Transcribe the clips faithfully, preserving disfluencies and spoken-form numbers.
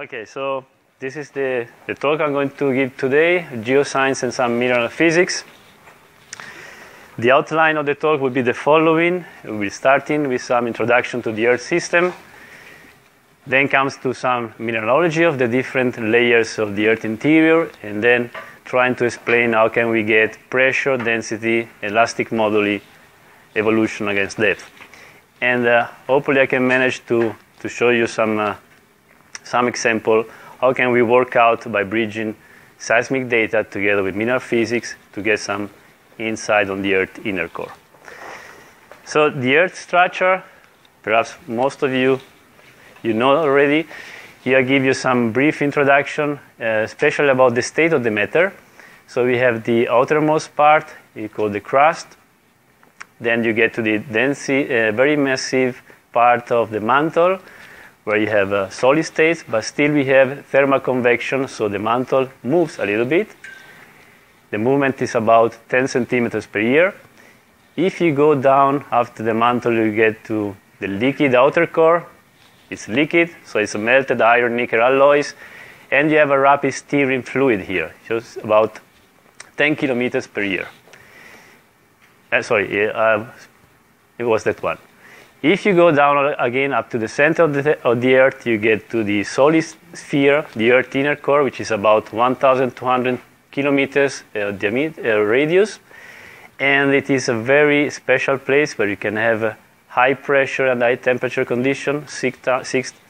Okay, so this is the, the talk I'm going to give today, Geoscience and some Mineral Physics. The outline of the talk will be the following. We'll start in with some introduction to the Earth system. Then comes to some mineralogy of the different layers of the Earth interior, and then trying to explain how can we get pressure, density, elastic moduli, evolution against depth. And uh, hopefully I can manage to, to show you some, uh, some example how can we work out by bridging seismic data together with mineral physics to get some insight on the Earth inner core. So the Earth structure, perhaps most of you, you know already. Here I give you some brief introduction, uh, especially about the state of the matter. So we have the outermost part, you call the crust. Then you get to the dense, uh, very massive part of the mantle, where you have uh, solid states, but still we have thermal convection, so the mantle moves a little bit. The movement is about ten centimeters per year. If you go down after the mantle, you get to the liquid outer core. It's liquid, so it's melted iron, nickel alloys, and you have a rapid steering fluid here, just about ten kilometers per year. Uh, sorry, uh, it was that one. If you go down again up to the center of the, of the Earth, you get to the solid sphere, the Earth inner core, which is about one thousand two hundred kilometers uh, diameter, uh, radius, and it is a very special place where you can have uh, high pressure and high temperature condition, six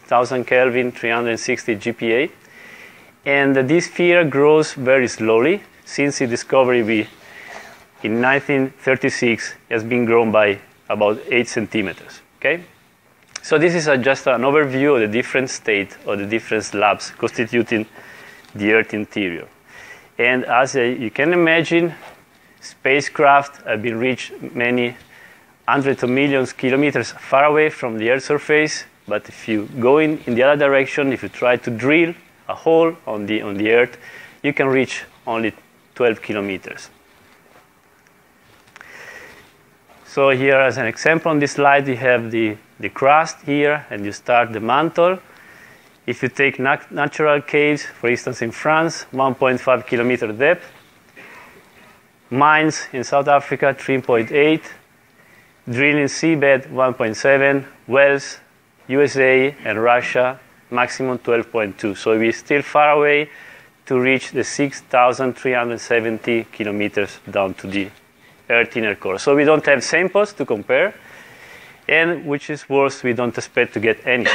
thousand Kelvin, three hundred sixty G P A. And this sphere grows very slowly. Since its discovery we, in nineteen thirty-six, has been grown by about eight centimeters, okay? So this is a, just an overview of the different state or the different slabs constituting the Earth interior. And as uh, you can imagine, spacecraft have been reached many hundreds of millions of kilometers far away from the Earth's surface, but if you go in, in the other direction, if you try to drill a hole on the, on the Earth, you can reach only twelve kilometers. So here as an example on this slide, you have the, the crust here, and you start the mantle. If you take nat natural caves, for instance in France, one point five kilometer depth, mines in South Africa, three point eight, drilling seabed one point seven, wells, U S A and Russia, maximum twelve point two. So we're still far away to reach the six thousand three hundred seventy kilometers down to the Earth inner core. So we don't have samples to compare, and which is worse, we don't expect to get any.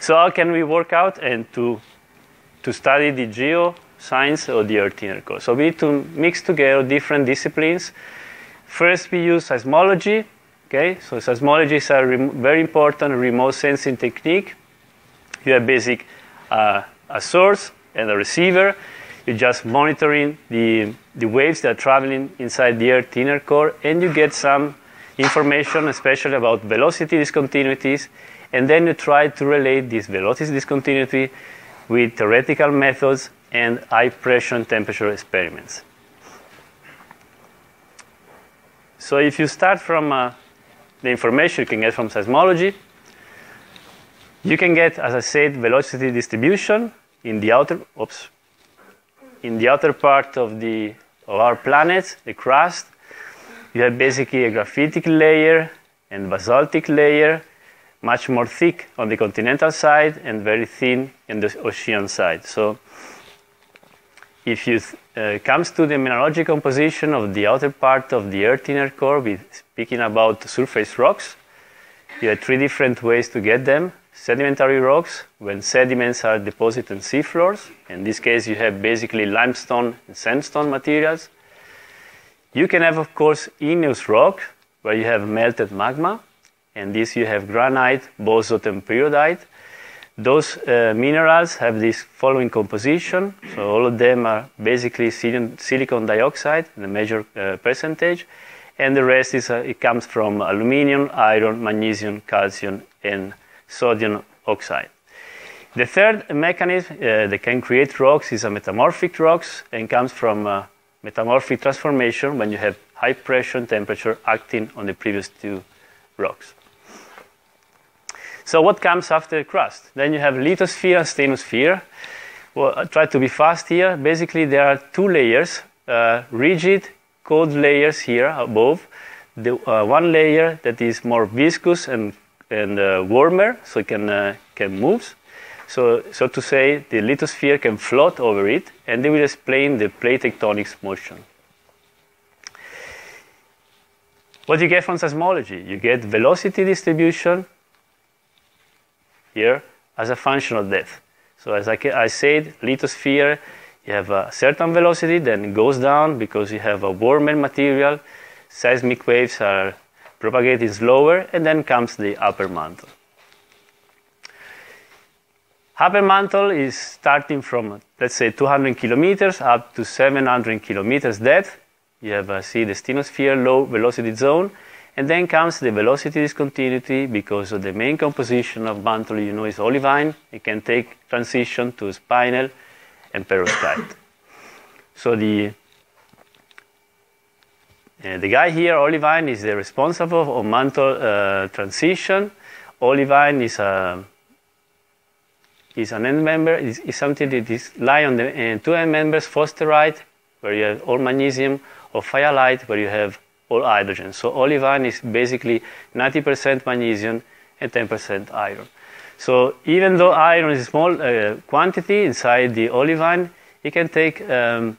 So how can we work out and to, to study the geoscience or the Earth inner core? So we need to mix together different disciplines. First, we use seismology, okay? So seismology is a very important remote sensing technique. You have basic uh, a source and a receiver. You're just monitoring the, the waves that are traveling inside the Earth inner core, and you get some information, especially about velocity discontinuities, and then you try to relate this velocity discontinuity with theoretical methods and high pressure and temperature experiments. So if you start from uh, the information you can get from seismology, you can get, as I said, velocity distribution in the outer, oops, in the outer part of, the, of our planet, the crust. You have basically a graphitic layer and basaltic layer, much more thick on the continental side and very thin on the ocean side. So if you uh, comes to the mineralogic composition of the outer part of the Earth inner core, we're speaking about surface rocks. You have three different ways to get them. Sedimentary rocks, when sediments are deposited on seafloors. In this case, you have basically limestone and sandstone materials. You can have, of course, igneous rock, where you have melted magma. And this you have granite, basalt, and peridotite. Those uh, minerals have this following composition, so all of them are basically silicon, silicon dioxide, the major uh, percentage, and the rest is uh, it comes from aluminum, iron, magnesium, calcium, and sodium oxide. The third mechanism uh, that can create rocks is a metamorphic rocks, and comes from uh, metamorphic transformation when you have high pressure and temperature acting on the previous two rocks. So what comes after the crust? Then you have lithosphere and asthenosphere. Well, I try to be fast here. Basically, there are two layers, uh, rigid cold layers here above. The uh, one layer that is more viscous and and uh, warmer, so it can uh, can move. So so to say, the lithosphere can float over it, and they will explain the plate tectonics motion. What you get from seismology? You get velocity distribution here as a function of depth. So as I, I said, lithosphere, you have a certain velocity, then it goes down because you have a warmer material. Seismic waves are propagating slower, and then comes the upper mantle. Upper mantle is starting from, let's say, two hundred kilometers up to seven hundred kilometers depth. You have, uh, see, the asthenosphere, low velocity zone. And then comes the velocity discontinuity because of the main composition of mantle, you know, is olivine. It can take transition to spinel and perovskite. So the, uh, the guy here, olivine, is the responsible for mantle uh, transition. Olivine is, a, is an end member, is, is something that is lie on the uh, two end members, fosterite, where you have all magnesium, or phyolite, where you have all hydrogen. So olivine is basically ninety percent magnesium and ten percent iron. So even though iron is a small uh, quantity inside the olivine, it can take um,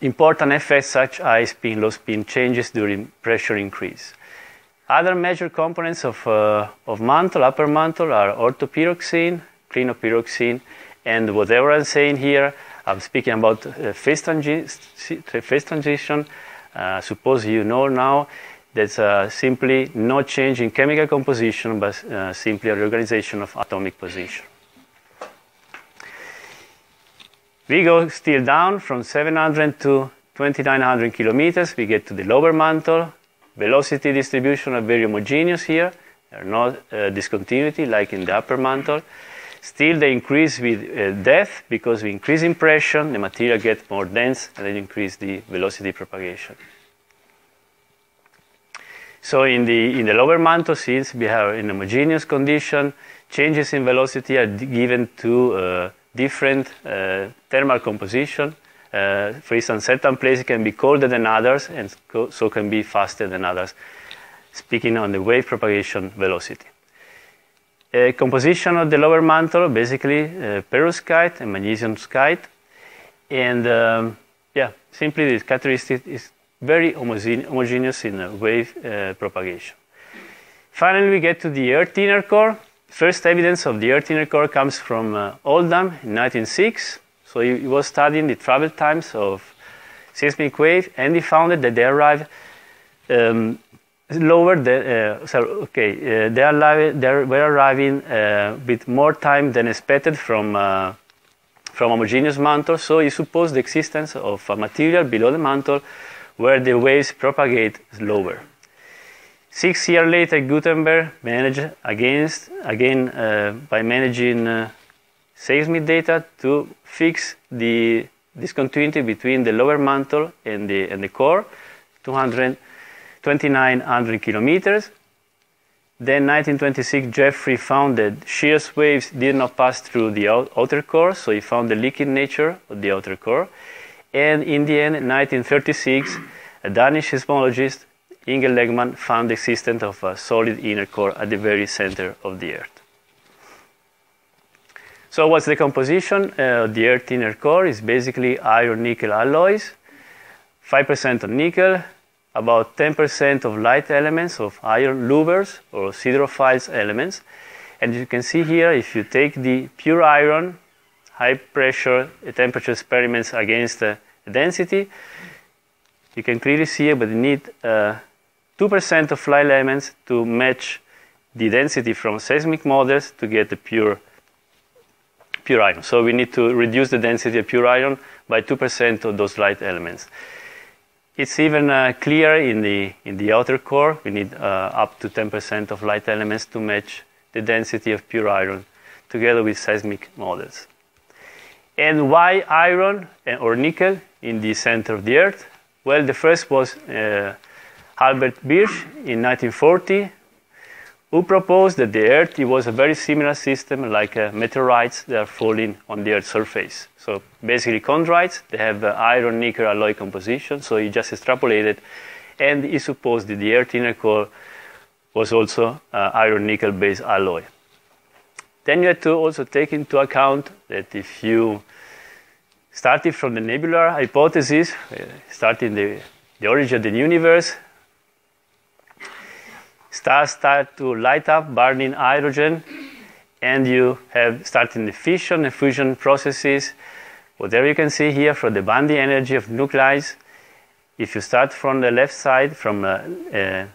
important effects such as high spin, low spin changes during pressure increase. Other major components of, uh, of mantle, upper mantle, are orthopyroxene, clinopyroxene, and whatever I'm saying here, I'm speaking about uh, phase, transi phase transition. Uh, suppose you know now that's uh, simply no change in chemical composition, but uh, simply a reorganization of atomic position. We go still down from seven hundred to twenty-nine hundred kilometers. We get to the lower mantle. Velocity distribution are very homogeneous here. There are no uh, discontinuity like in the upper mantle. Still, they increase with uh, depth because we increase in pressure, the material gets more dense, and then increase the velocity propagation. So in the, in the lower mantle, since we have an homogeneous condition, changes in velocity are given to uh, different uh, thermal composition. Uh, for instance, certain places can be colder than others, and co so can be faster than others, speaking on the wave propagation velocity. Uh, composition of the lower mantle, basically uh, perovskite and magnesium schiste, and um, yeah, simply this characteristic is very homogeneous in uh, wave uh, propagation. Finally, we get to the Earth inner core. First evidence of the Earth inner core comes from uh, Oldham in nineteen oh six. So he, he was studying the travel times of seismic wave, and he found that they arrive. Um, Lower, the, uh, sorry, okay, uh, they, are they were arriving uh, with more time than expected from, uh, from homogeneous mantle, so you suppose the existence of a material below the mantle where the waves propagate slower. Six years later, Gutenberg managed against, again uh, by managing uh, seismic data to fix the discontinuity between the lower mantle and the, and the core, two hundred twenty-nine hundred kilometers. Then nineteen twenty-six, Jeffrey found that shear waves did not pass through the outer core, so he found the leaking nature of the outer core. And in the end, nineteen thirty-six, a Danish seismologist, Inge Lehmann, found the existence of a solid inner core at the very center of the Earth. So what's the composition uh, of the Earth inner core? It's basically iron-nickel alloys, five percent of nickel, about ten percent of light elements, of iron louvers or siderophiles elements. And you can see here, if you take the pure iron, high pressure temperature experiments against uh, density, you can clearly see it, but you need uh, two percent of light elements to match the density from seismic models to get the pure, pure iron. So we need to reduce the density of pure iron by two percent of those light elements. It's even uh, clearer in the, in the outer core. We need uh, up to ten percent of light elements to match the density of pure iron together with seismic models. And why iron or nickel in the center of the Earth? Well, the first was uh, Albert Birch in nineteen forty, who proposed that the Earth it was a very similar system like uh, meteorites that are falling on the Earth's surface. So basically chondrites, they have uh, iron nickel alloy composition, so he just extrapolated, and he supposed that the Earth inner core was also uh, iron nickel based alloy. Then you have to also take into account that if you started from the nebular hypothesis, uh, starting the, the origin of the universe, stars start to light up, burning hydrogen, and you have starting the fission and fusion processes. Whatever you can see here from the bonding energy of nuclei, if you start from the left side, from uh, uh,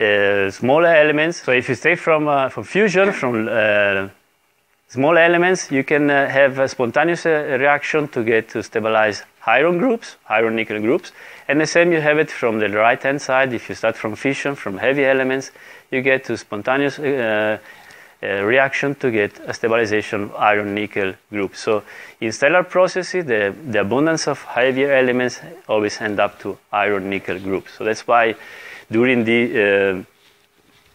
uh, smaller elements, so if you stay from, uh, from fusion, from uh, small elements, you can uh, have a spontaneous uh, reaction to get to stabilize iron groups, iron nickel groups, and the same you have it from the right hand side. If you start from fission, from heavy elements, you get to spontaneous uh, uh, reaction to get a stabilization of iron nickel groups. So in stellar processes, the, the abundance of heavier elements always end up to iron nickel groups. So that's why during the uh,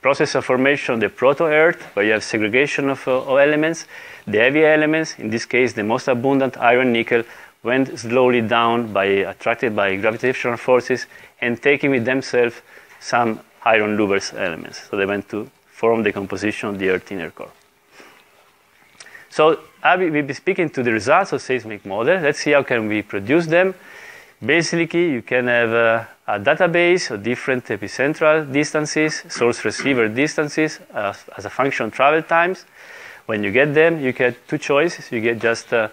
process of formation, the proto-Earth, where you have segregation of, uh, of elements, the heavy elements, in this case the most abundant iron nickel, went slowly down by attracted by gravitational forces and taking with themselves some iron Luber's elements. So they went to form the composition of the Earth inner core. So I will be speaking to the results of seismic models. Let's see how can we produce them. Basically, you can have a, a database of different epicentral distances, source-receiver distances uh, as a function of travel times. When you get them, you get two choices. You get just uh,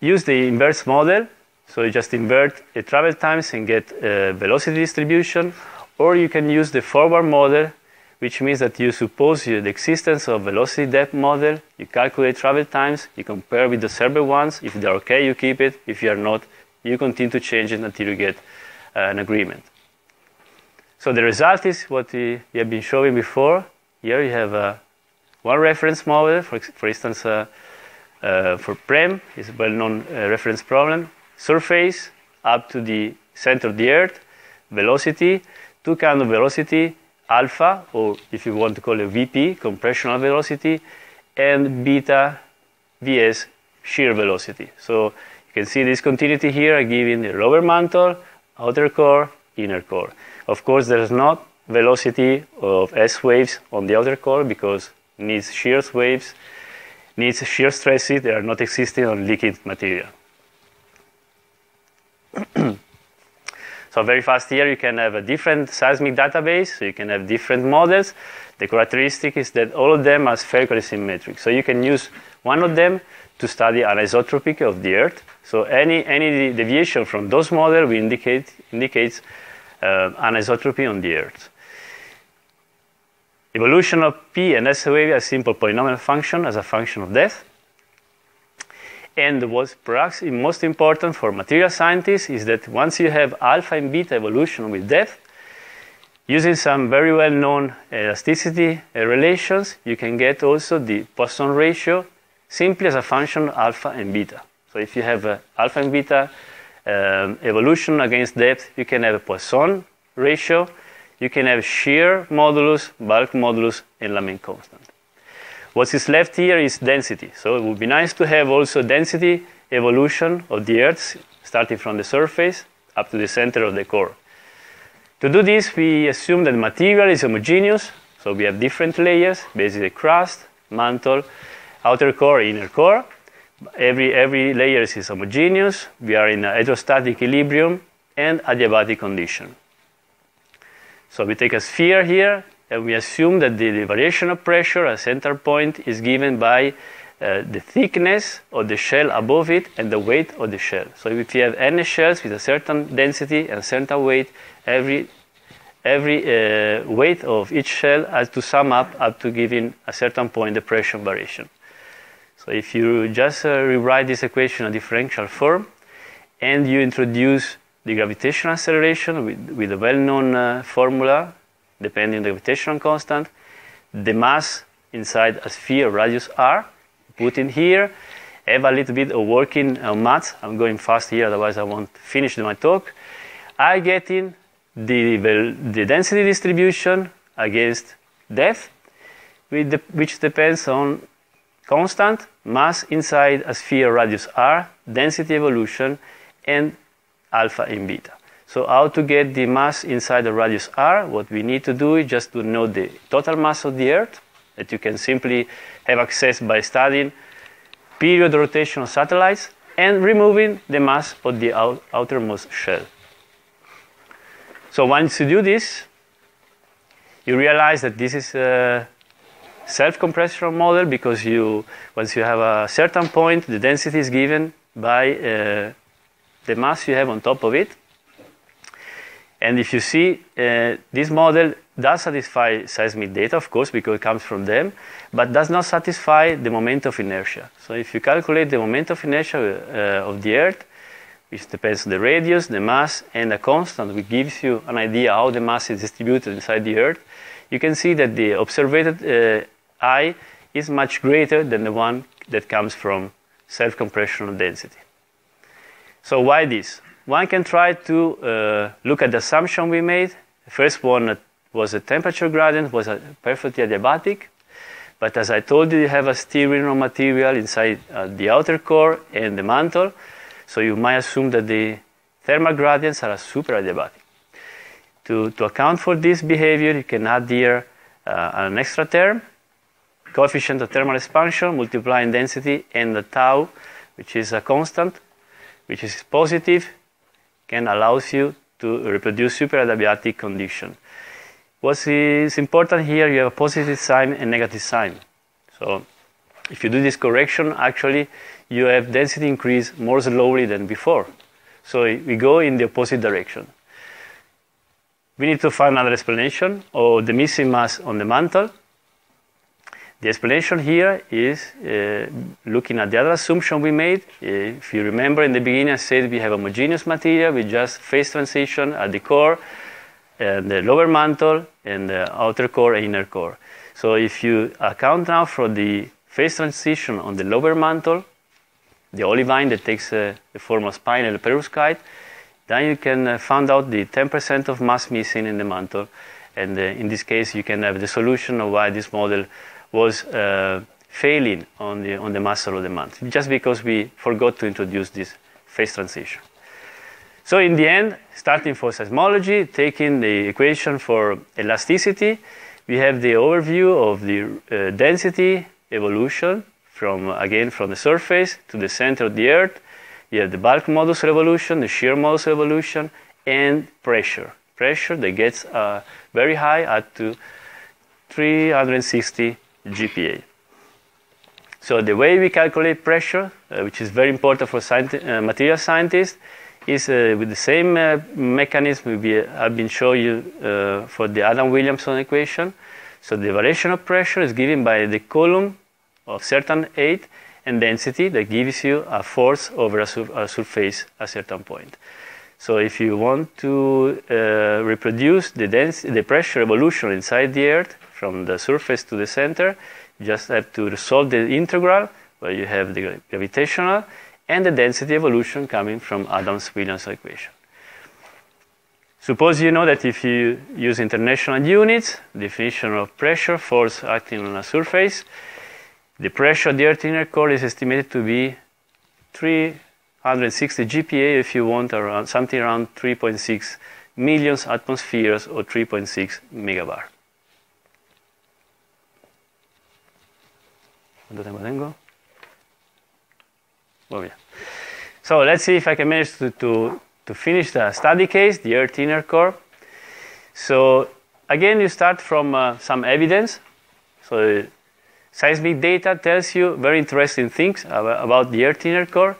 use the inverse model, so you just invert the travel times and get uh, velocity distribution, or you can use the forward model, which means that you suppose you the existence of velocity depth model, you calculate travel times, you compare with the observed ones. If they're okay, you keep it. If you're not, you continue to change it until you get uh, an agreement. So the result is what we, we have been showing before. Here you have uh, one reference model, for, for instance, uh, uh, for PREM, is a well-known uh, reference problem. Surface up to the center of the Earth, velocity, two kinds of velocity, alpha, or if you want to call it V P, compressional velocity, and beta, V S, shear velocity. So you can see this continuity here, giving the lower mantle, outer core, inner core. Of course, there is not velocity of S waves on the outer core because it needs shear waves, needs shear stresses that are not existing on liquid material. So very fast here, you can have a different seismic database, so you can have different models. The characteristic is that all of them are spherically symmetric. So you can use one of them to study anisotropy of the Earth. So any, any deviation from those models will indicate, indicates uh, anisotropy on the Earth. Evolution of P and S wave as simple polynomial function as a function of depth. And what's perhaps most important for material scientists is that once you have alpha and beta evolution with depth, using some very well-known elasticity relations, you can get also the Poisson ratio simply as a function of alpha and beta. So if you have a alpha and beta um, evolution against depth, you can have a Poisson ratio, you can have shear modulus, bulk modulus, and Lament constant. What is left here is density. So it would be nice to have also density evolution of the Earth, starting from the surface up to the center of the core. To do this, we assume that material is homogeneous. So we have different layers, basically crust, mantle, outer core, inner core. Every, every layer is homogeneous. We are in a hydrostatic equilibrium and adiabatic condition. So we take a sphere here, and we assume that the, the variation of pressure at center point is given by uh, the thickness of the shell above it and the weight of the shell. So if you have n shells with a certain density and certain weight, every, every uh, weight of each shell has to sum up up to giving a certain point the pressure variation. So if you just uh, rewrite this equation in a differential form and you introduce the gravitational acceleration with, with a well-known uh, formula, depending on the gravitational constant, the mass inside a sphere radius r, put in here, have a little bit of working uh, maths. I'm going fast here, otherwise I won't finish my talk. I get in the, the density distribution against depth, which depends on constant mass inside a sphere radius r, density evolution, and alpha and beta. So how to get the mass inside the radius r? What we need to do is just to know the total mass of the Earth, that you can simply have access by studying period rotation of satellites and removing the mass of the out outermost shell. So once you do this, you realize that this is a self-compression model, because you, once you have a certain point, the density is given by uh, the mass you have on top of it. And if you see, uh, this model does satisfy seismic data, of course, because it comes from them, but does not satisfy the moment of inertia. So if you calculate the moment of inertia uh, of the Earth, which depends on the radius, the mass, and a constant, which gives you an idea how the mass is distributed inside the Earth, you can see that the observed uh, I is much greater than the one that comes from self-compressional density. So why this? One can try to uh, look at the assumption we made. The first one was the temperature gradient, was a perfectly adiabatic. But as I told you, you have a steering raw material inside uh, the outer core and the mantle. So you might assume that the thermal gradients are super adiabatic. To, to account for this behavior, you can add here uh, an extra term, coefficient of thermal expansion, multiplying density, and the tau, which is a constant, which is positive, can allow you to reproduce superadiabatic condition. What is important here, you have a positive sign and negative sign. So if you do this correction, actually, you have density increase more slowly than before. So we go in the opposite direction. We need to find another explanation of the missing mass on the mantle. The explanation here is uh, looking at the other assumption we made. Uh, if you remember, in the beginning I said we have homogeneous material with just phase transition at the core, and the lower mantle, and the outer core and inner core. So if you account now for the phase transition on the lower mantle, the olivine that takes uh, the form of spine and the perovskite, then you can uh, find out the ten percent of mass missing in the mantle. And uh, in this case, you can have the solution of why this model was uh, failing on the, on the muscle of the mantle, just because we forgot to introduce this phase transition. So in the end, starting for seismology, taking the equation for elasticity, we have the overview of the uh, density evolution from, again, from the surface to the center of the Earth. You have the bulk modulus revolution, the shear modulus revolution, and pressure. Pressure that gets uh, very high up to three hundred sixty G P A. So the way we calculate pressure, uh, which is very important for scienti uh, material scientists, is uh, with the same uh, mechanism we have been showing you uh, for the Adams-Williamson equation. So the variation of pressure is given by the column of certain height and density that gives you a force over a, sur a surface at a certain point. So if you want to uh, reproduce the, the pressure evolution inside the Earth from the surface to the center, you just have to resolve the integral, where you have the gravitational and the density evolution coming from Adams-Williamson equation. Suppose you know that if you use international units, definition of pressure, force acting on a surface, the pressure of the Earth's inner core is estimated to be three hundred sixty G P A, if you want, around something around three point six million atmospheres or three point six megabar. Oh, yeah. So let's see if I can manage to, to, to finish the study case, the Earth's inner core. So again, you start from uh, some evidence. So uh, seismic data tells you very interesting things about the Earth's inner core.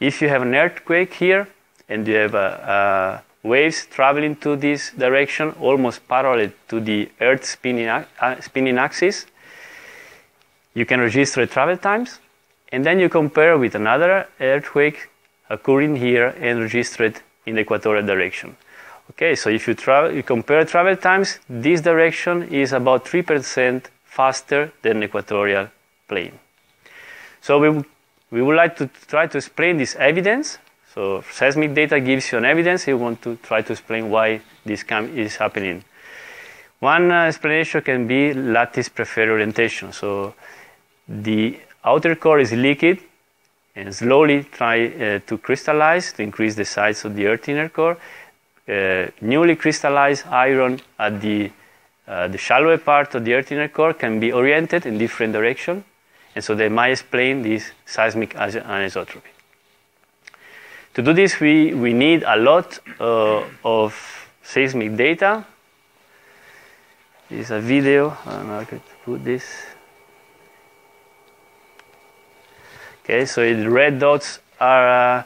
If you have an earthquake here, and you have uh, uh, waves traveling to this direction, almost parallel to the Earth's spinning, uh, spinning axis, you can register travel times. And then you compare with another earthquake occurring here and registered in the equatorial direction. Okay, so if you, travel, you compare travel times, this direction is about three percent faster than the equatorial plane. So we, we would like to try to explain this evidence. So seismic data gives you an evidence. You want to try to explain why this is happening. One uh, explanation can be lattice peripheral orientation. So the outer core is leaked and slowly try uh, to crystallize to increase the size of the Earth's inner core. Uh, newly crystallized iron at the, uh, the shallower part of the Earth's inner core can be oriented in different direction, and so they might explain this seismic anisotropy. To do this, we, we need a lot uh, of seismic data. This is a video. I don't know how to put this. Okay, so the red dots are uh,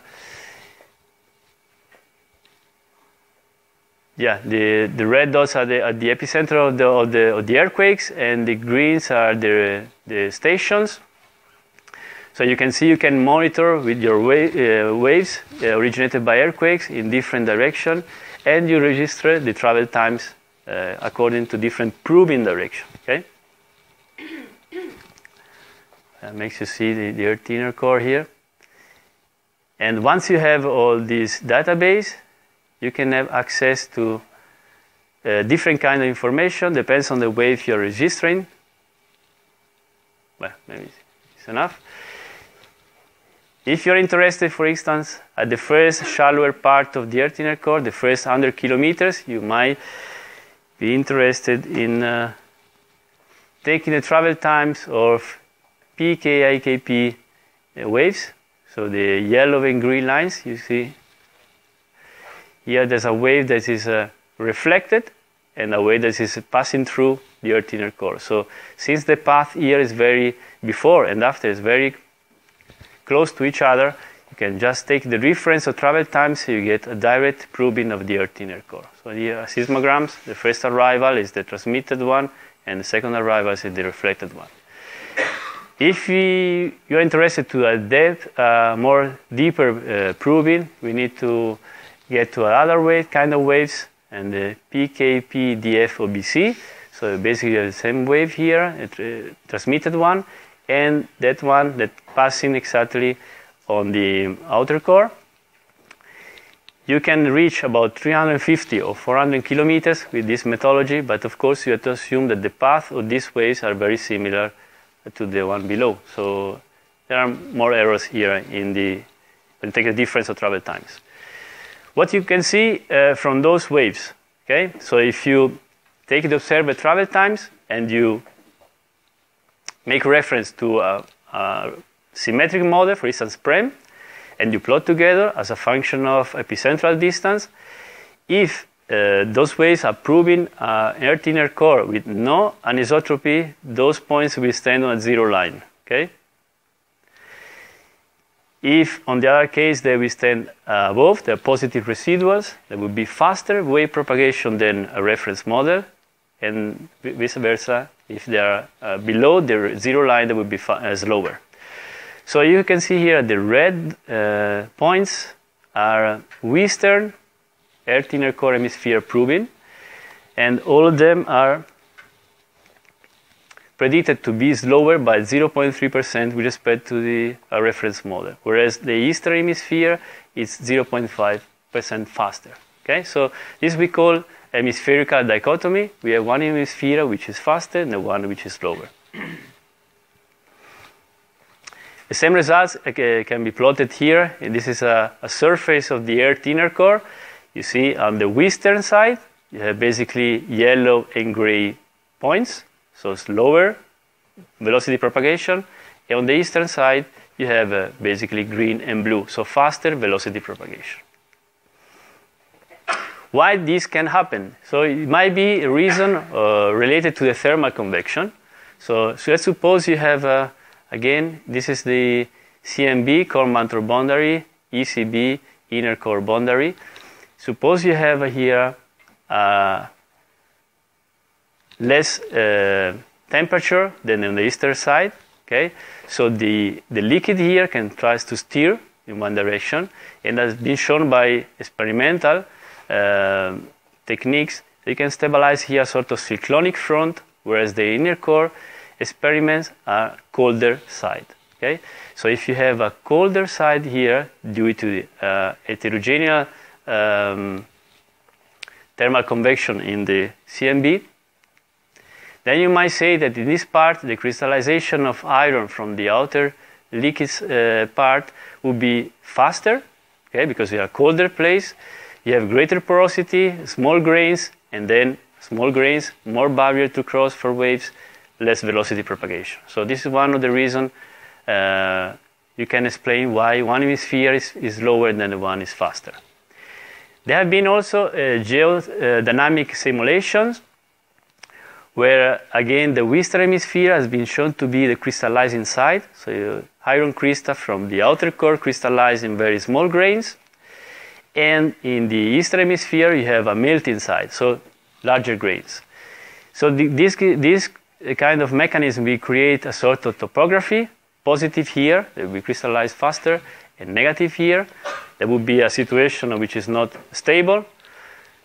yeah, the the red dots are the, at the epicenter of the of the of the earthquakes, and the greens are the the stations. So you can see you can monitor with your wa uh, waves uh, originated by earthquakes in different direction, and you register the travel times uh, according to different proving direction. Okay. That makes you see the, the Earth inner core here. And once you have all this database, you can have access to uh, different kind of information, depends on the wave you're registering. Well, maybe it's enough. If you're interested, for instance, at the first shallower part of the Earth inner core, the first one hundred kilometers, you might be interested in uh, taking the travel times of P K I K P waves, so the yellow and green lines you see. Here there's a wave that is uh, reflected and a wave that is passing through the Earth inner core. So since the path here is very, before and after is very close to each other, you can just take the reference of travel times, so you get a direct probing of the Earth inner core. So here are seismograms. The first arrival is the transmitted one, and the second arrival is the reflected one. If we, you're interested to a depth, uh, more deeper uh, probing, we need to get to another wave, kind of waves, and the P K P D F O B C. So basically the same wave here, a transmitted one, and that one that passing exactly on the outer core. You can reach about three hundred fifty or four hundred kilometers with this methodology, but of course you have to assume that the path of these waves are very similar to the one below. So there are more errors here in the, when you take the difference of travel times. What you can see uh, from those waves, okay? So if you take the observed travel times and you make reference to a, a symmetric model, for instance, PREM, and you plot together as a function of epicentral distance, if Uh, those waves are proving uh, an Earth inner core with no anisotropy, those points will stand on a zero line, okay? If, on the other case, they will stand uh, above, they're positive residuals, there will be faster wave propagation than a reference model, and vice versa, if they are uh, below the zero line, they will be uh, slower. So you can see here the red uh, points are western Earth inner core hemisphere probing, and all of them are predicted to be slower by zero point three percent with respect to the uh, reference model, whereas the eastern hemisphere is zero point five percent faster. Okay, so this we call hemispherical dichotomy. We have one hemisphere which is faster and the one which is slower. The same results uh, can be plotted here, and this is a, a surface of the Earth inner core. You see on the western side, you have basically yellow and gray points, so slower velocity propagation. And on the eastern side, you have uh, basically green and blue, so faster velocity propagation. Why this can happen? So it might be a reason uh, related to the thermal convection. So, so let's suppose you have, uh, again, this is the C M B, core mantle boundary, E C B, inner core boundary. Suppose you have here uh, less uh, temperature than on the eastern side, okay? So the, the liquid here can try to steer in one direction, and that's been shown by experimental uh, techniques. You can stabilize here a sort of cyclonic front, whereas the inner core experiments are colder side, Okay? So if you have a colder side here due to the uh, heterogeneous um, thermal convection in the C M B, then you might say that in this part the crystallization of iron from the outer leakage uh, part would be faster, okay, because you have a colder place, you have greater porosity, small grains, and then small grains, more barrier to cross for waves, less velocity propagation. So this is one of the reasons uh, you can explain why one hemisphere is, is lower than the one is faster. There have been also uh, geodynamic simulations where, again, the western hemisphere has been shown to be the crystallizing side. So iron crystal from the outer core crystallize in very small grains. And in the eastern hemisphere, you have a melting side, so larger grains. So the, this, this kind of mechanism, we create a sort of topography, positive here, that we crystallize faster, and negative here. There would be a situation which is not stable.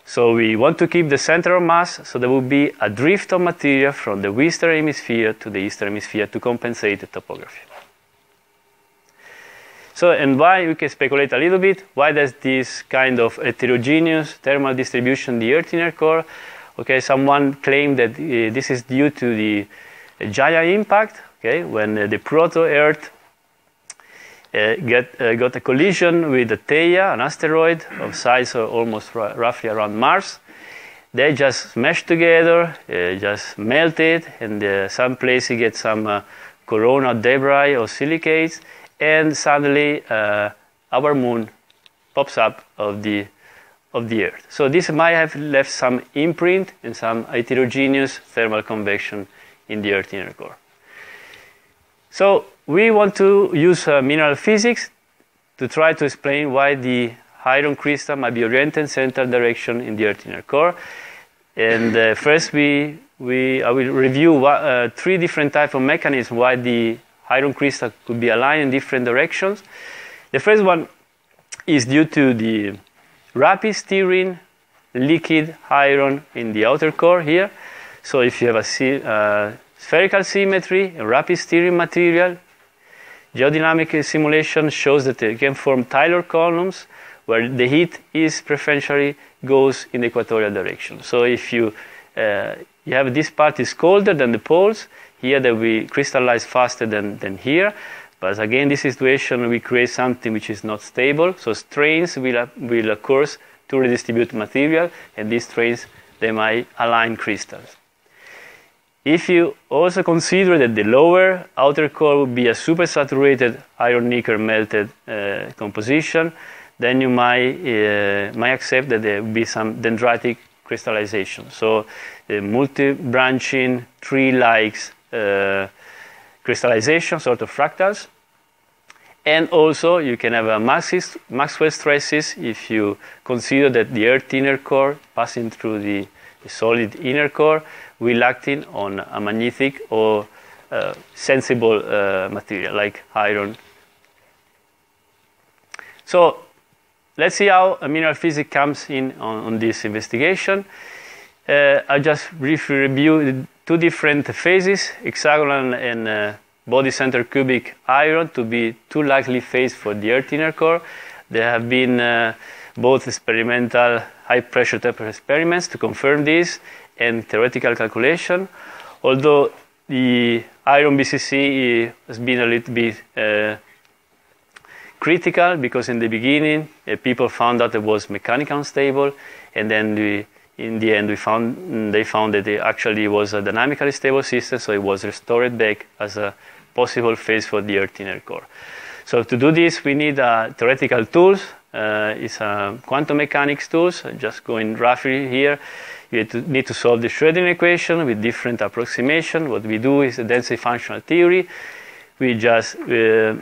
So we want to keep the center of mass, so there will be a drift of material from the western hemisphere to the eastern hemisphere to compensate the topography. So, and why, we can speculate a little bit, why does this kind of heterogeneous thermal distribution in the Earth inner core? Okay, someone claimed that uh, this is due to the uh, Gaia impact, okay, when uh, the proto-Earth Uh, get, uh, got a collision with the Theia, an asteroid of size of almost roughly around Mars. They just smashed together, uh, just melted, and uh, some place you get some uh, corona debris or silicates, and suddenly uh, our moon pops up of the, of the Earth. So this might have left some imprint and some heterogeneous thermal convection in the Earth inner core. So we want to use uh, mineral physics to try to explain why the iron crystal might be oriented in central direction in the Earth inner core. And uh, first, we, we, I will review what, uh, three different types of mechanisms why the iron crystal could be aligned in different directions. The first one is due to the rapid stirring liquid iron in the outer core here. So if you have a uh, spherical symmetry and rapid stirring material, geodynamic simulation shows that they can form Taylor columns where the heat is preferentially goes in the equatorial direction. So if you, uh, you have this part is colder than the poles, here that we crystallize faster than, than here. But again, this situation we create something which is not stable. So strains will, will occur to redistribute material, and these strains, they might align crystals. If you also consider that the lower outer core would be a supersaturated iron nickel melted uh, composition, then you might, uh, might accept that there will be some dendritic crystallization. So the multi-branching, tree-like uh, crystallization, sort of fractals. And also you can have a Maxwell stresses if you consider that the Earth inner core passing through the the solid inner core will act on a magnetic or uh, sensible uh, material like iron. So let's see how mineral physics comes in on, on this investigation. Uh, I'll just briefly review two different phases, hexagonal and uh, body center cubic iron, to be two likely phases for the Earth inner core. There have been uh, both experimental high-pressure temperature experiments to confirm this and theoretical calculation. Although the iron B C C has been a little bit uh, critical, because in the beginning uh, people found that it was mechanically unstable, and then we, in the end we found, they found that it actually was a dynamically stable system, so it was restored back as a possible phase for the Earth inner core. So to do this we need uh, theoretical tools. Uh, it's uh, quantum mechanics tools. I'm just going roughly here. You to, need to solve the Schrödinger equation with different approximation. What we do is a density functional theory. We just uh,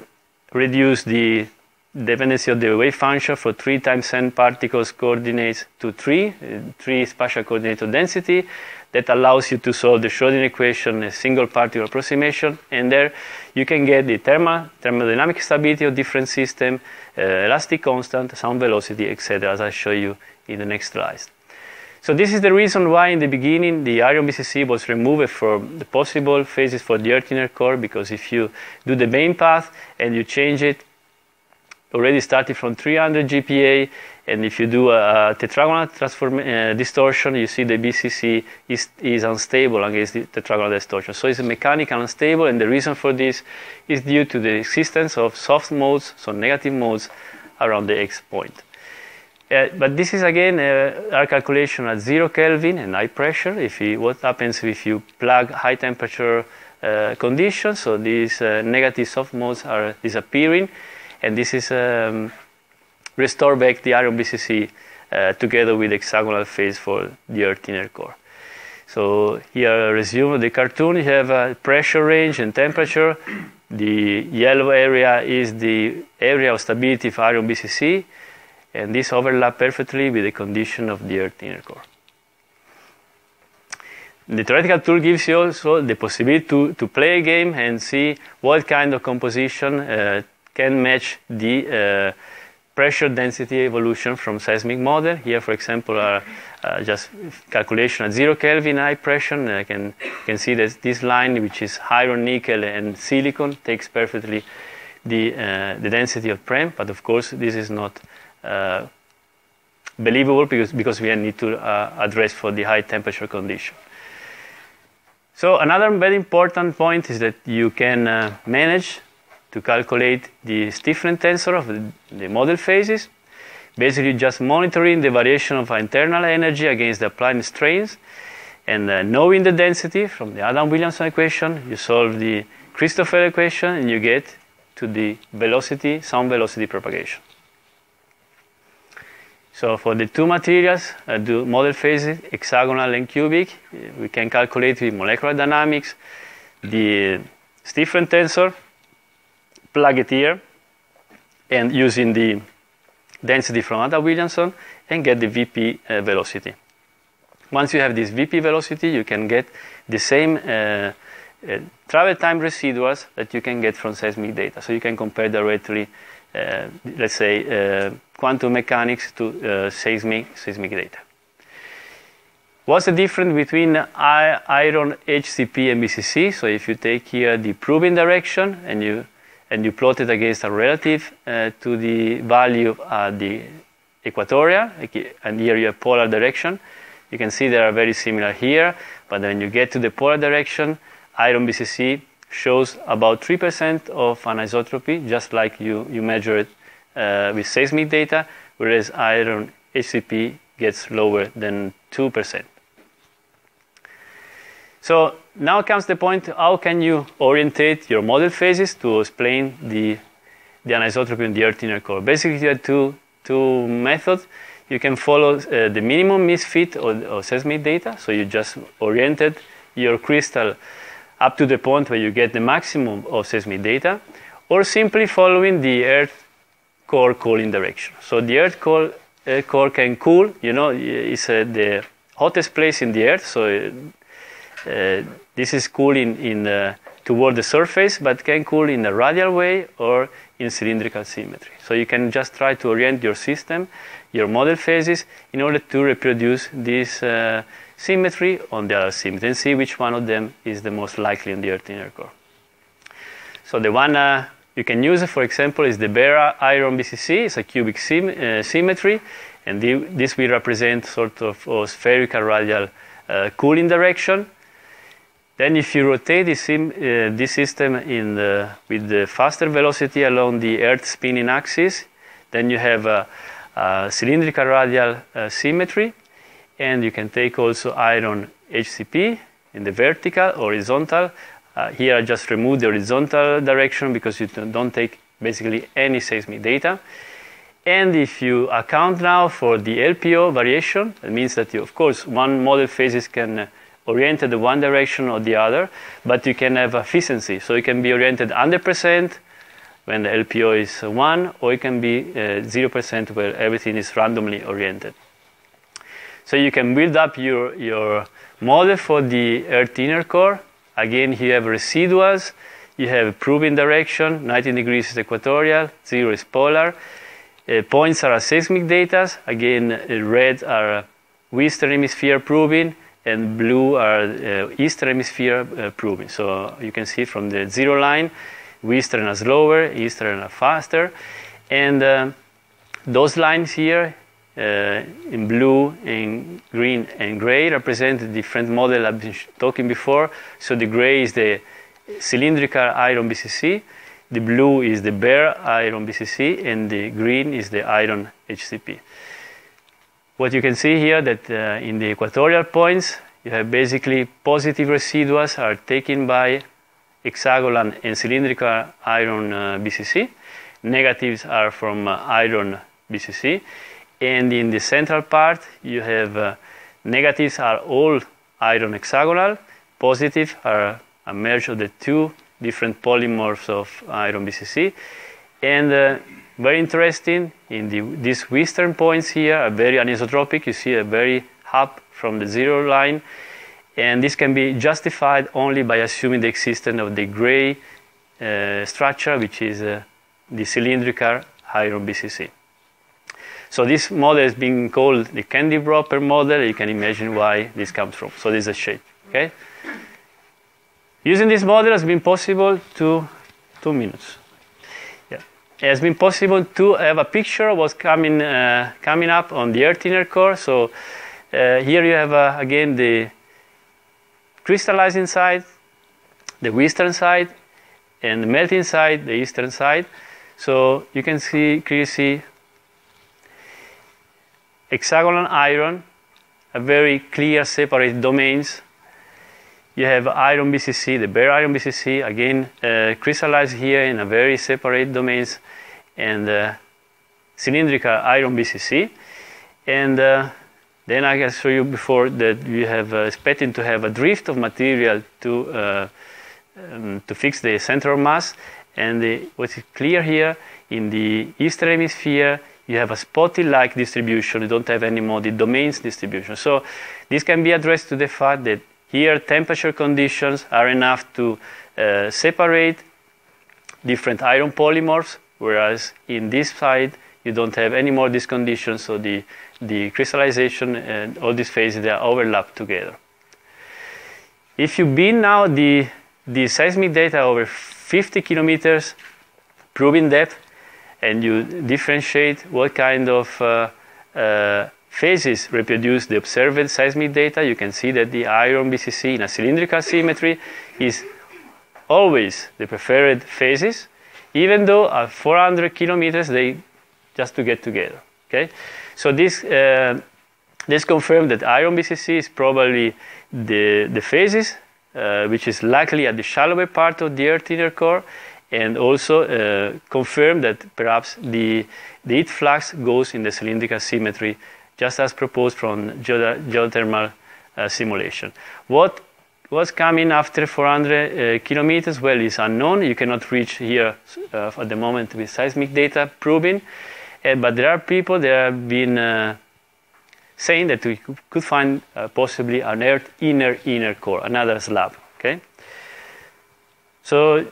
reduce the dependency of the wave function for three times n particles coordinates to three, uh, three spatial coordinate of density. That allows you to solve the Schrödinger equation, a single particle approximation, and there you can get the thermal, thermodynamic stability of different systems, uh, elastic constant, sound velocity, et cetera, as I show you in the next slides. So this is the reason why in the beginning the iron B C C was removed from the possible phases for the earth inner core, because if you do the main path and you change it, already started from three hundred G P A, and if you do a, a tetragonal transform uh, distortion, you see the B C C is, is unstable against the tetragonal distortion. So it's mechanically unstable, and the reason for this is due to the existence of soft modes, so negative modes, around the X point. Uh, but this is again uh, our calculation at zero Kelvin and high pressure. If you, what happens if you plug high temperature uh, conditions, so these uh, negative soft modes are disappearing. And this is um, restore back the iron B C C uh, together with hexagonal phase for the earth inner core. So here, resume the cartoon. You have a pressure range and temperature. The yellow area is the area of stability for iron B C C, and this overlaps perfectly with the condition of the earth inner core. The theoretical tool gives you also the possibility to, to play a game and see what kind of composition uh, can match the uh, pressure density evolution from seismic model. Here, for example, are uh, just calculation at zero Kelvin high pressure. And I can, can see that this line, which is iron, nickel, and silicon, takes perfectly the, uh, the density of PREM. But of course, this is not uh, believable because, because we need to uh, address for the high temperature condition. So another very important point is that you can uh, manage to calculate the stiffness tensor of the model phases, basically just monitoring the variation of internal energy against the applied strains, and uh, knowing the density from the Adams-Williamson equation, you solve the Christoffel equation, and you get to the velocity, sound velocity propagation. So for the two materials, uh, the model phases, hexagonal and cubic, we can calculate with molecular dynamics the stiffness tensor, plug it here, and using the density from Adams-Williamson, and get the V P uh, velocity. Once you have this V P velocity, you can get the same uh, uh, travel time residuals that you can get from seismic data. So you can compare directly, uh, let's say, uh, quantum mechanics to uh, seismic, seismic data. What's the difference between iron H C P and B C C? So if you take here the probing direction, and you and you plot it against a relative uh, to the value of uh, the equatorial, and here you have polar direction. You can see they are very similar here, but when you get to the polar direction, iron B C C shows about three percent of anisotropy, just like you, you measure it uh, with seismic data, whereas iron H C P gets lower than two percent. So now comes the point, how can you orientate your model phases to explain the, the anisotropy in the earth inner core? Basically, there are two, two methods. You can follow uh, the minimum misfit of, of seismic data, so you just oriented your crystal up to the point where you get the maximum of seismic data, or simply following the earth core cooling direction. So the earth core, uh, core can cool, you know, it's uh, the hottest place in the earth, so uh, Uh, this is cool in, in, uh, toward the surface, but can cool in a radial way or in cylindrical symmetry. So you can just try to orient your system, your model phases, in order to reproduce this uh, symmetry on the other symmetry and see which one of them is the most likely in the earth inner core. So the one uh, you can use, for example, is the Bera iron B C C. It's a cubic sym uh, symmetry, and the, this will represent sort of a spherical radial uh, cooling direction. Then if you rotate this, uh, this system in the, with the faster velocity along the Earth spinning axis, then you have a, a cylindrical radial uh, symmetry. And you can take also iron H C P in the vertical, horizontal. Uh, here I just remove the horizontal direction because you don't take basically any seismic data. And if you account now for the L P O variation, it means that you, of course, one model phases can uh, oriented in one direction or the other, but you can have efficiency. So it can be oriented one hundred percent when the L P O is one, or it can be zero percent uh, where everything is randomly oriented. So you can build up your, your model for the earth inner core. Again, you have residuals, you have probing direction, ninety degrees is equatorial, zero is polar. Uh, points are seismic data. Again, uh, red are Western hemisphere probing, and blue are uh, Eastern hemisphere uh, probing. So you can see from the zero line, Western are slower, Eastern are faster. And uh, those lines here uh, in blue and green and gray represent the different model I've been talking before. So the gray is the cylindrical iron B C C, the blue is the bare iron B C C, and the green is the iron H C P. What you can see here that uh, in the equatorial points, you have basically positive residuals are taken by hexagonal and cylindrical iron uh, B C C. Negatives are from uh, iron B C C. And in the central part, you have uh, negatives are all iron hexagonal. Positive are a merge of the two different polymorphs of iron B C C. And uh, very interesting, in the, these western points here are very anisotropic. You see a very up from the zero line. And this can be justified only by assuming the existence of the gray uh, structure, which is uh, the cylindrical iron B C C. So this model is being called the candy wrapper model. You can imagine why this comes from. So this is a shape. Okay? Using this model has been possible to two minutes. It has been possible to have a picture of what's coming, uh, coming up on the Earth inner core. So uh, here you have, uh, again, the crystallizing side, the western side, and the melting side, the eastern side. So you can see clearly see hexagonal iron, a very clear separate domains. You have iron B C C, the bare iron B C C, again uh, crystallized here in a very separate domains, and uh, cylindrical iron B C C. And uh, then I can show you before that you have uh, expecting to have a drift of material to uh, um, to fix the center of mass. And the, what is clear here in the eastern hemisphere, you have a spotty-like distribution. You don't have any more the domains distribution. So this can be addressed to the fact that here, temperature conditions are enough to uh, separate different iron polymorphs, whereas in this side, you don't have any more these conditions, so the, the crystallization and all these phases, they are overlapped together. If you bin now the, the seismic data over fifty kilometers, probing depth, and you differentiate what kind of uh, uh, phases reproduce the observed seismic data, you can see that the iron B C C in a cylindrical symmetry is always the preferred phases, even though at four hundred kilometers they just to get together. Okay, so this uh, this confirmed that iron B C C is probably the the phases uh, which is likely at the shallower part of the Earth inner core, and also uh, confirmed that perhaps the the heat flux goes in the cylindrical symmetry, just as proposed from geothermal uh, simulation. What was coming after four hundred kilometers? Well, it's unknown. You cannot reach here uh, at the moment with seismic data probing. Uh, but there are people that have been uh, saying that we could find uh, possibly an Earth inner inner core, another slab. Okay. So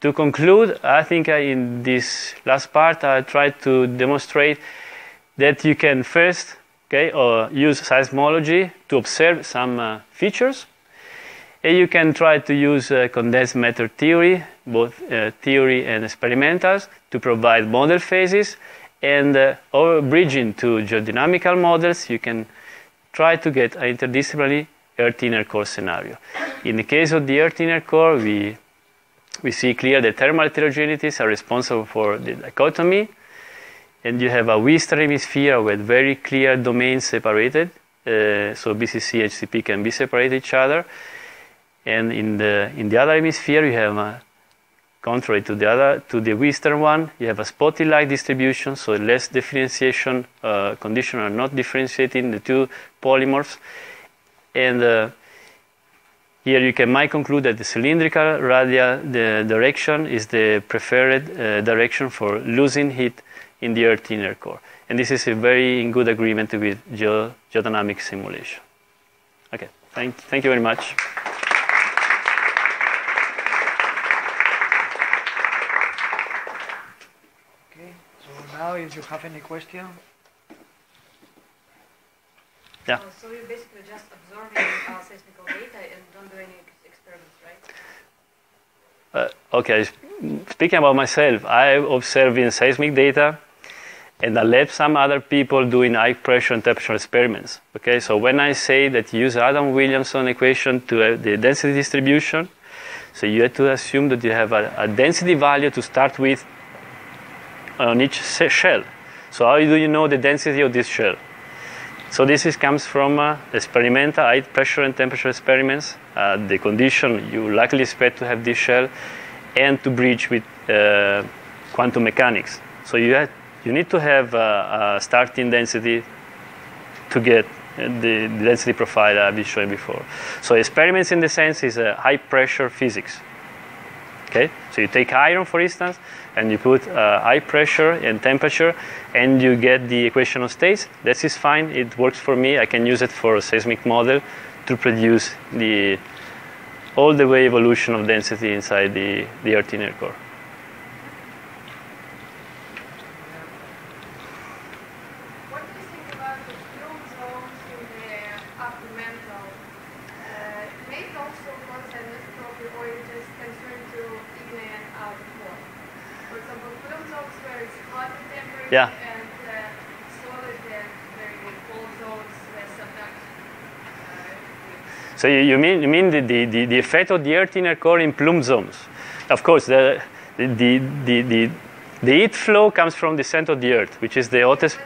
to conclude, I think I, in this last part, I tried to demonstrate that you can first okay, or use seismology to observe some uh, features. And you can try to use uh, condensed matter theory, both uh, theory and experimentals, to provide model phases. And uh, over bridging to geodynamical models, you can try to get an interdisciplinary Earth inner core scenario. In the case of the Earth inner core, we We see clear the thermal heterogeneities are responsible for the dichotomy. And you have a western hemisphere with very clear domains separated. Uh, so B C C, H C P can be separated each other. And in the, in the other hemisphere, you have, a, contrary to the, other, to the western one, you have a spotty-like distribution, so less differentiation, uh, condition are not differentiating the two polymorphs. And uh, here you can might conclude that the cylindrical radial the direction is the preferred uh, direction for losing heat in the Earth inner core. And this is a very in good agreement with geo geodynamic simulation. Okay, thank, thank you very much. Okay, so now if you have any question. Yeah. Oh, so you're basically just absorbing uh, seismical data and don't do any experiments, right? Uh, okay, speaking about myself, I observe in seismic data and I let some other people doing high pressure and temperature experiments. Okay, so when I say that you use Adams-Williamson equation to uh, the density distribution, so you have to assume that you have a, a density value to start with on each shell. So how do you know the density of this shell? So this is, comes from uh, experimental high pressure and temperature experiments, uh, the condition you likely expect to have this shell, and to bridge with uh, quantum mechanics. So you, have, you need to have uh, a starting density to get the density profile I've been showing before. So experiments in the sense is uh, high pressure physics. Okay? So you take iron, for instance, and you put uh, high pressure and temperature, and you get the equation of states. That is fine. It works for me. I can use it for a seismic model to produce the all the way evolution of density inside the, the Earth inner core. What do you think about the film zones in the upper mantle? Uh, maybe also because I missed probably, or you just concerned to Inge and outer core. For example, film zones where it's hot and temperate, yeah. And uh, solid and very cold zones where sometimes. Uh, so you, you mean you mean the, the, the, the effect of the Earth inner core in plume zones? Of course, the the the the, the, the heat flow comes from the center of the Earth, which is the hottest.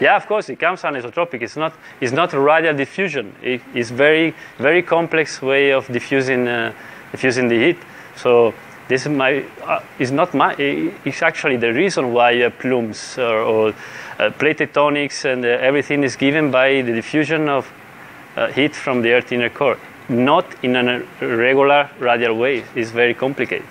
Yeah, of course, it comes anisotropic. It's not, it's not radial diffusion. It, it's very, very complex way of diffusing, uh, diffusing the heat. So this is my, uh, it's not my. It's actually the reason why uh, plumes or, or uh, plate tectonics and uh, everything is given by the diffusion of uh, heat from the Earth inner core, not in a regular radial way. It's very complicated.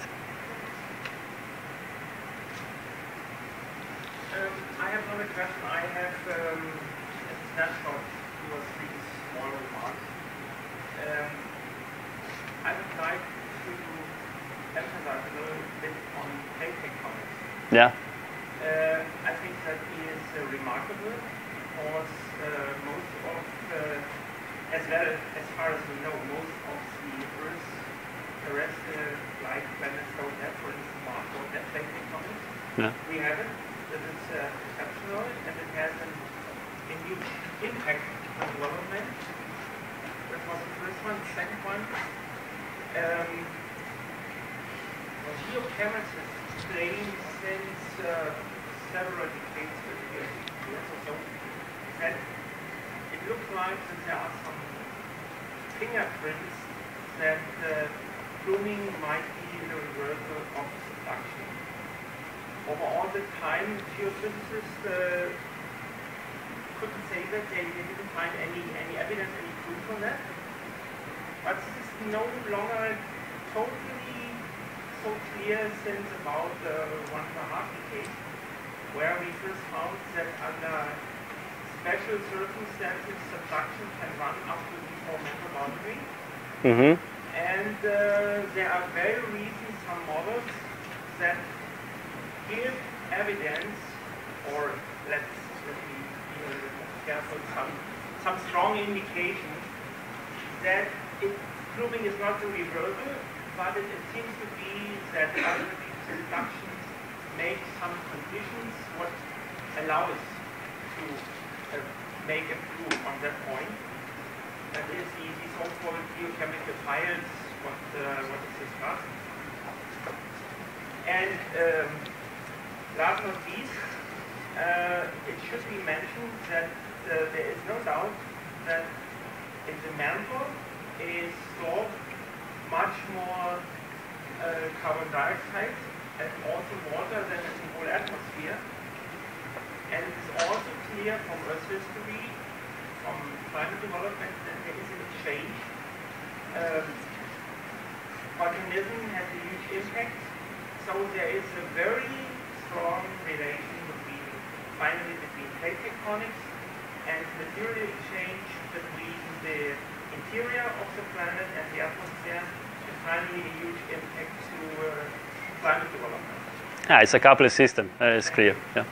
Yeah. Uh, I think that is uh, remarkable because uh, most of, uh, as well as far as we know, most of the Earth's terrestrial-like planets don't have, for instance, Mars don't have plate tectonics. Yeah. We have it. That is uh, exceptional, and it has an, a huge impact on development. That was the first one. The second one, um, geochemists claim since uh, several decades, years or so, that it looks like that there are some fingerprints that uh, pluming might be the reversal of subduction. Over all the time, geophysicists uh, couldn't say that they didn't find any, any evidence, any proof on that. But this is no longer totally so clear since about uh, one and a half decade, where we first found that under special circumstances, subduction can run up to the four meter boundary. Mm-hmm. And uh, there are very recent some models that give evidence, or let's be a little bit careful, some, some strong indication that it, pluming is not the reversal, but it, it seems to be that ultimately subduction makes some conditions what allow us to uh, make a proof on that point. That is the, the so-called geochemical files, what, uh, what is discussed. And um, last but not least, uh, it should be mentioned that uh, there is no doubt that in the mantle is stored much more uh, carbon dioxide and also water than in the whole atmosphere. And it is also clear from Earth's history, from climate development, that there is a change. Um, volcanism has a huge impact, so there is a very strong relation between, finally, between plate tectonics and material exchange between the interior of the planet and the atmosphere, and finally a huge impact to uh, climate development. Yeah, it's a coupless system. Uh, it's clear. Yeah.